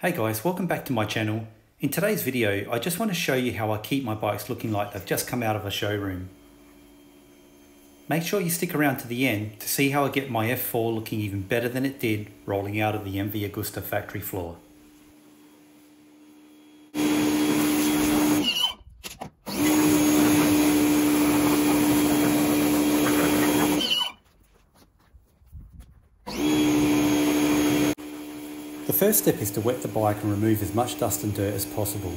Hey guys, welcome back to my channel. In today's video, I just want to show you how I keep my bikes looking like they've just come out of a showroom. Make sure you stick around to the end to see how I get my F4 looking even better than it did rolling out of the MV Agusta factory floor. The first step is to wet the bike and remove as much dust and dirt as possible.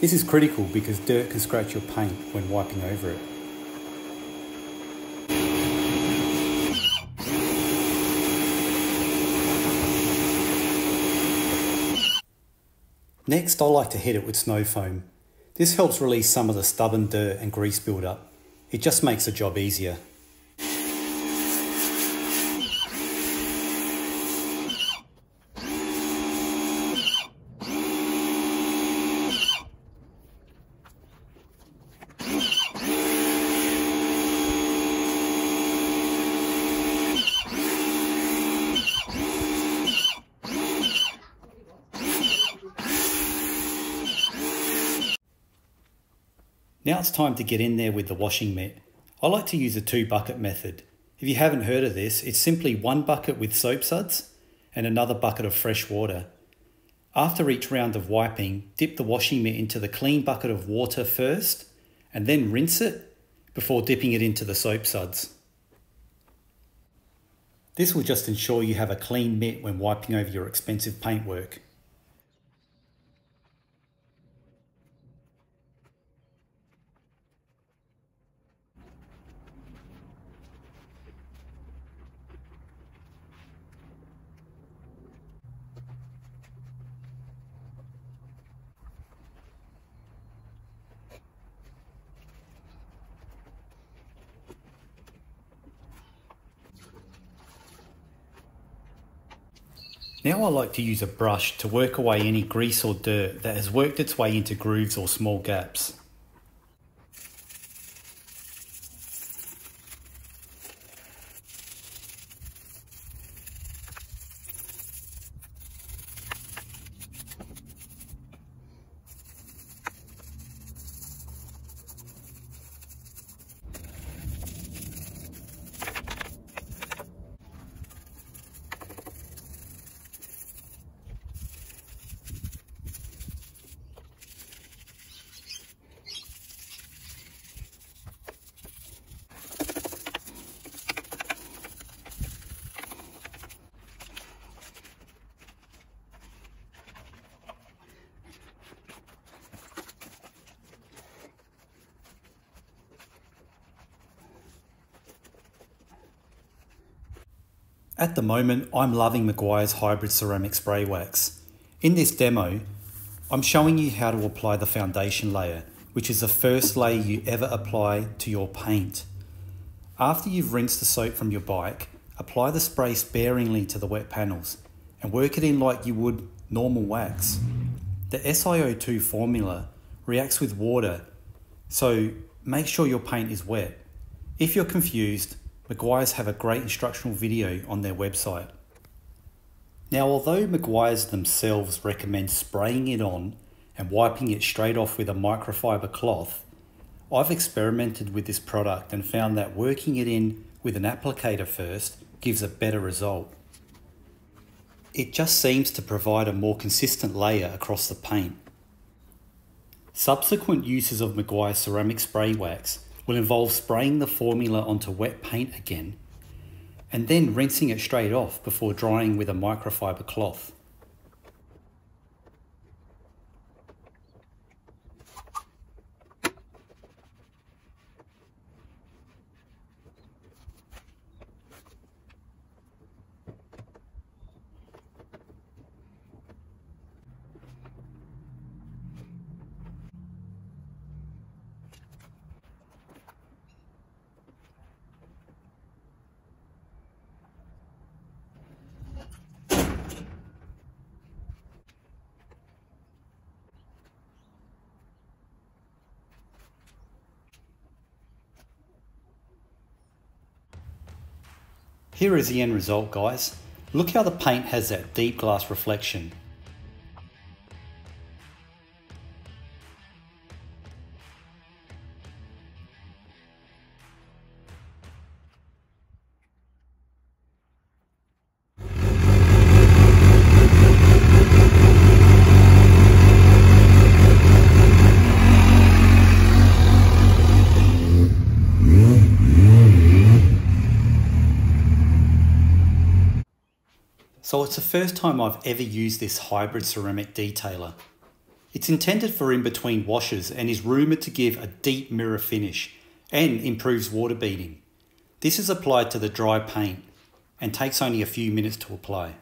This is critical because dirt can scratch your paint when wiping over it. Next, I like to hit it with snow foam. This helps release some of the stubborn dirt and grease buildup. It just makes the job easier. Now it's time to get in there with the washing mitt. I like to use a 2-bucket method. If you haven't heard of this, it's simply one bucket with soap suds and another bucket of fresh water. After each round of wiping, dip the washing mitt into the clean bucket of water first and then rinse it before dipping it into the soap suds. This will just ensure you have a clean mitt when wiping over your expensive paintwork. Now I like to use a brush to work away any grease or dirt that has worked its way into grooves or small gaps. At the moment, I'm loving Meguiar's Hybrid Ceramic Spray Wax. In this demo, I'm showing you how to apply the foundation layer, which is the first layer you ever apply to your paint. After you've rinsed the soap from your bike, apply the spray sparingly to the wet panels and work it in like you would normal wax. The SiO2 formula reacts with water, so make sure your paint is wet. If you're confused, Meguiar's have a great instructional video on their website. Now, although Meguiar's themselves recommend spraying it on and wiping it straight off with a microfiber cloth, I've experimented with this product and found that working it in with an applicator first gives a better result. It just seems to provide a more consistent layer across the paint. Subsequent uses of Meguiar's ceramic spray wax will involve spraying the formula onto wet paint again and then rinsing it straight off before drying with a microfiber cloth. Here is the end result, guys. Look how the paint has that deep glass reflection. So it's the first time I've ever used this hybrid ceramic detailer. It's intended for in between washes and is rumoured to give a deep mirror finish and improves water beading. This is applied to the dry paint and takes only a few minutes to apply.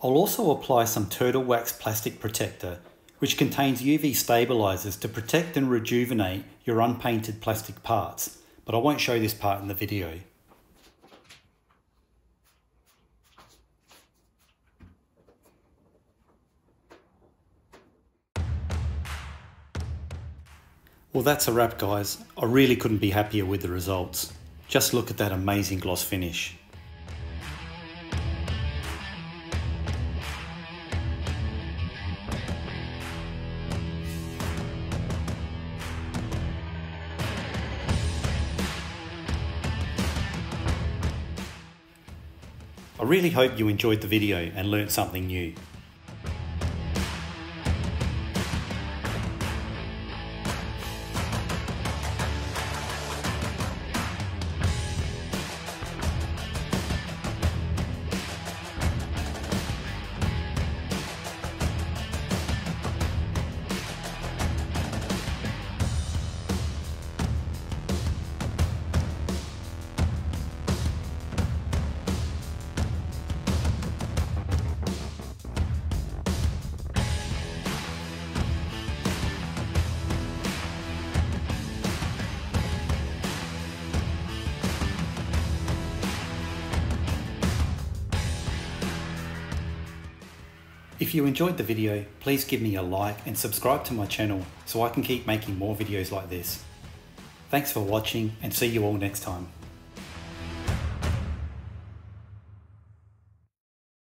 I'll also apply some Turtle Wax plastic protector, which contains UV stabilizers to protect and rejuvenate your unpainted plastic parts, but I won't show this part in the video. Well, that's a wrap, guys. I really couldn't be happier with the results. Just look at that amazing gloss finish. I really hope you enjoyed the video and learned something new. If you enjoyed the video, please give me a like and subscribe to my channel so I can keep making more videos like this. Thanks for watching and see you all next time.